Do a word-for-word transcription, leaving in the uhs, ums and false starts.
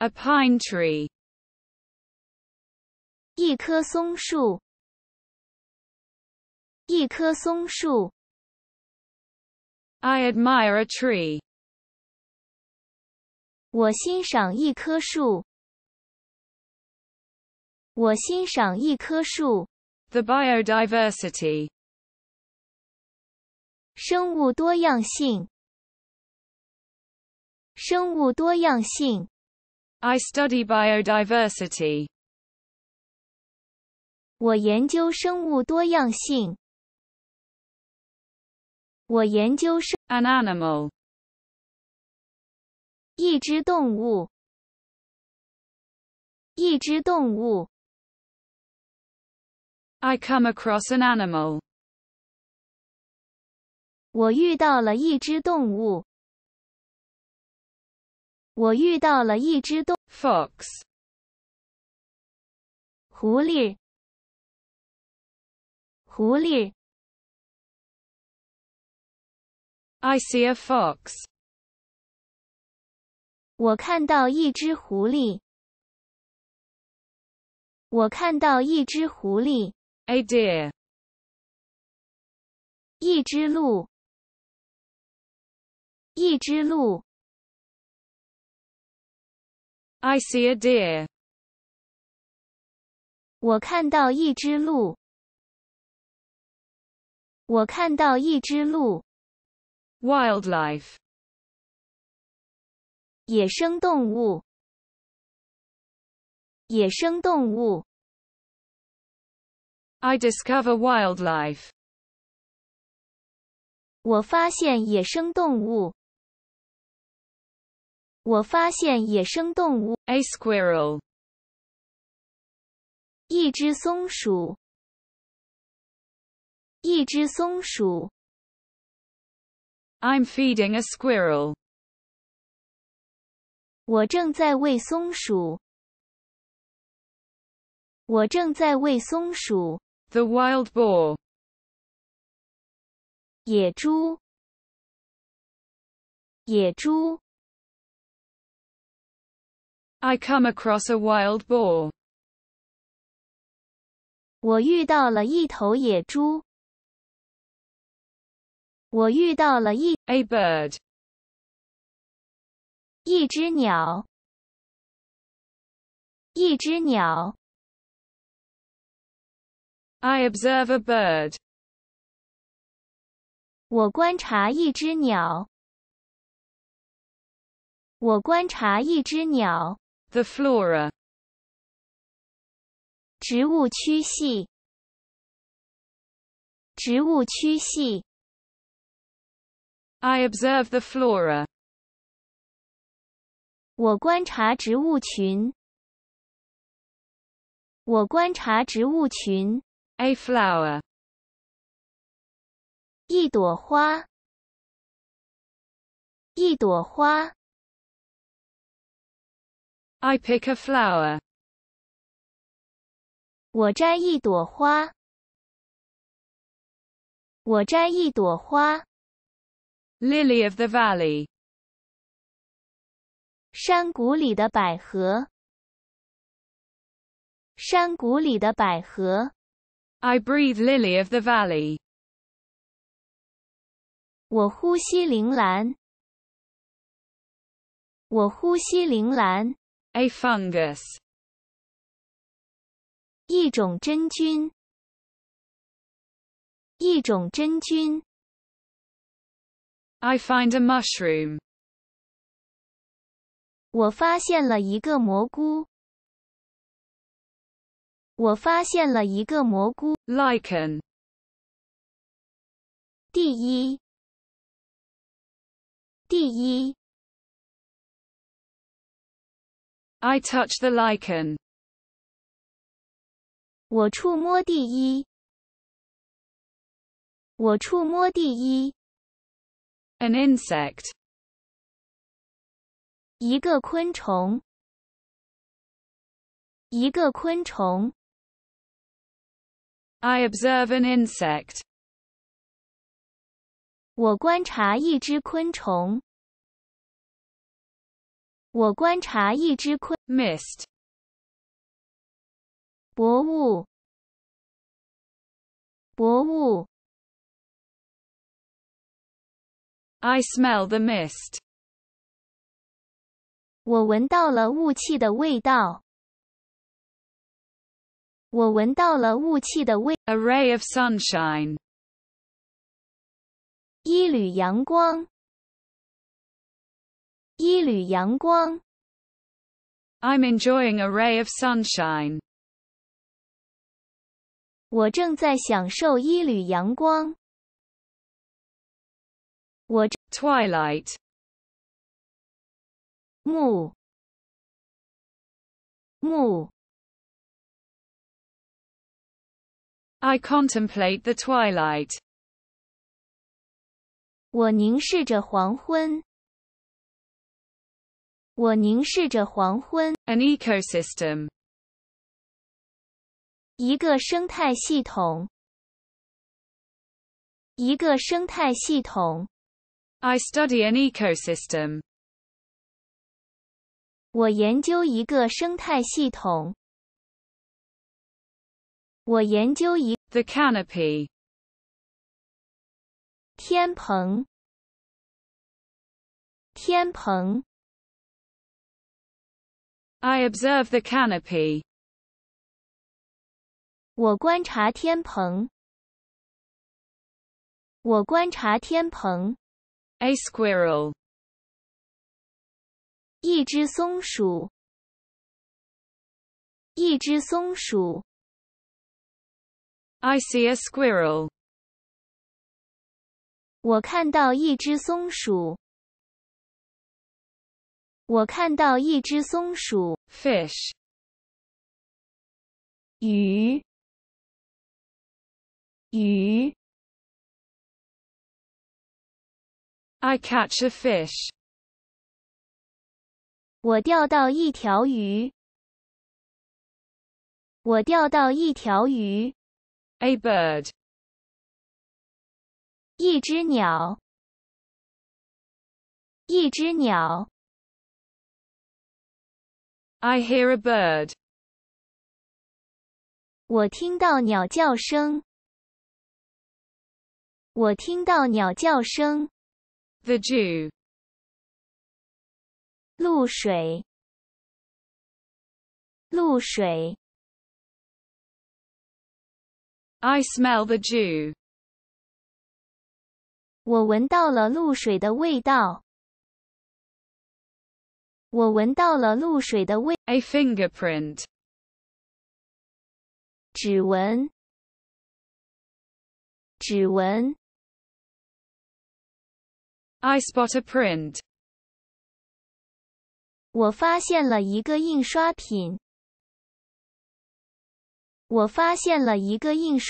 A pine tree. 一棵松树。一棵松树。I admire a tree. 我欣赏一棵树。我欣赏一棵树。The biodiversity. 生物多样性。生物多样性。I study biodiversity. 我研究生物多样性。我研究生 An animal. 一只动物。一只动物。I come across an animal. 我遇到了一只动物。我遇到了一只动 Fox. 狐狸。狐狸。I see a fox. 我看到一只狐狸。我看到一只狐狸。A deer. 一只鹿。一只鹿。I see a deer. 我看到一只鹿。我看到一只鹿。Wildlife. 野生动物。野生动物。I discover wildlife. 我发现野生动物。我发现野生动物。A squirrel. 一只松鼠。一只松鼠。I'm feeding a squirrel. 我正在喂松鼠。我正在喂松鼠。The wild boar. 野猪。野猪。I come across a wild boar. 我遇到了一头野猪。我遇到了一 A bird. 一只鸟。一只鸟。I observe a bird. 我观察一只鸟。我观察一只鸟。The flora. 植物区系。植物区系。I observe the flora. 我观察植物群。我观察植物群。A flower. 一朵花。一朵花。I pick a flower. 我摘一朵花。我摘一朵花。Lily of the valley. 山谷里的百合。山谷里的百合。I breathe lily of the valley. 我呼吸铃兰。我呼吸铃兰。A fungus. 一种真菌。一种真菌。I find a mushroom. 我发现了一个蘑菇。我发现了一个蘑菇。Lichen. 第一。第一。I touch the lichen. 我触摸第一。我触摸第一。An insect. 一个昆虫。一个昆虫。I observe an insect. 我观察一只昆虫。我观察一只鲲。Mist. 薄雾。薄雾。I smell the mist. 我闻到了雾气的味道。我闻到了雾气的味。A ray of sunshine. 一缕阳光。 一缕阳光。I'm enjoying a ray of sunshine. 我正在享受一缕阳光。我 twilight 暮暮。I contemplate the twilight. 我凝视着黄昏。 我凝视着黄昏。An ecosystem. 一个生态系统。一个生态系统。I study an ecosystem. 我研究一个生态系统。我研究一。The canopy. 天棚。天棚。 I observe the canopy. 我观察天棚。我观察天棚。A squirrel. 一只松鼠。一只松鼠。I see a squirrel. 我看到一只松鼠。 我看到一只松鼠。Fish. 鱼。鱼。I catch a fish. 我钓到一条鱼。我钓到一条鱼。A bird. 一只鸟。一只鸟。 I hear a bird. 我听到鸟叫声。我听到鸟叫声。The dew. 露水。露水。I smell the dew. 我闻到了露水的味道。 我闻到了露水的味。A fingerprint. 指纹。指纹。I spot a print. 我发现了一个印刷品。我发现了一个印刷。